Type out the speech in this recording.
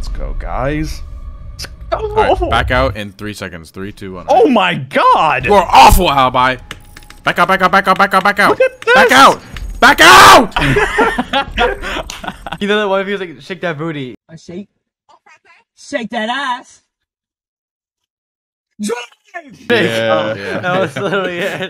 Let's go, guys. Let's go. All right, back out in 3 seconds. 3, 2, 1. Oh my God! You're awful, Alibi. Back out! Back out! Back out! Back out! Back out! Back out! Back out! You know that one of you was like, shake that booty. I shake. Shake that ass. Drive! Yeah, yeah. That was literally it.